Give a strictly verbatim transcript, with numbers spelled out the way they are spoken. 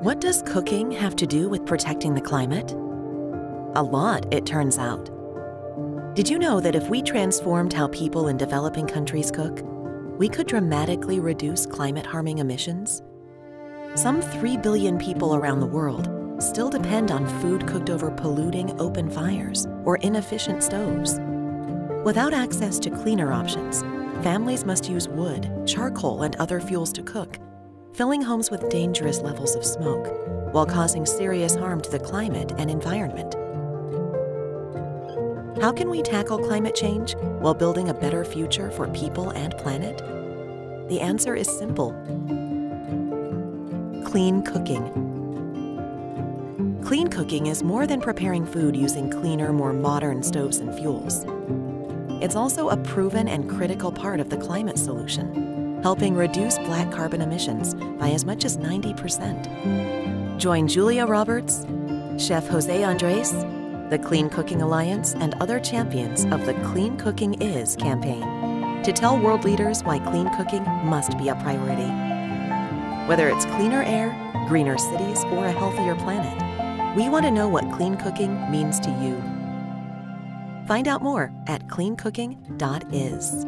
What does cooking have to do with protecting the climate? A lot, it turns out. Did you know that if we transformed how people in developing countries cook, we could dramatically reduce climate-harming emissions? Some three billion people around the world still depend on food cooked over polluting open fires or inefficient stoves. Without access to cleaner options, families must use wood, charcoal, and other fuels to cook, filling homes with dangerous levels of smoke while causing serious harm to the climate and environment. How can we tackle climate change while building a better future for people and planet? The answer is simple. Clean cooking. Clean cooking is more than preparing food using cleaner, more modern stoves and fuels. It's also a proven and critical part of the climate solution, helping reduce black carbon emissions by as much as ninety percent. Join Julia Roberts, Chef Jose Andres, the Clean Cooking Alliance, and other champions of the Clean Cooking Is campaign to tell world leaders why clean cooking must be a priority. Whether it's cleaner air, greener cities, or a healthier planet, we want to know what clean cooking means to you. Find out more at clean cooking dot is.